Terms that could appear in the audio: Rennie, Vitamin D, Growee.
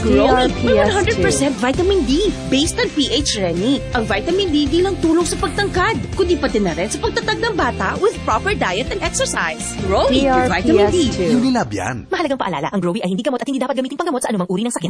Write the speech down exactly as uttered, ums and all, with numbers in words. Growee, may one hundred percent vitamin D based on pH Rennie. Ang vitamin D di lang tulong sa pagtangkad, kundi pati na rin sa pagtatag ng bata with proper diet and exercise. Growee with vitamin D. Hindi lab yan. Mahalagang paalala, ang Growee ay hindi gamot at hindi dapat gamitin panggamot sa anumang uri ng sakit.